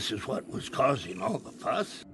This is what was causing all the fuss.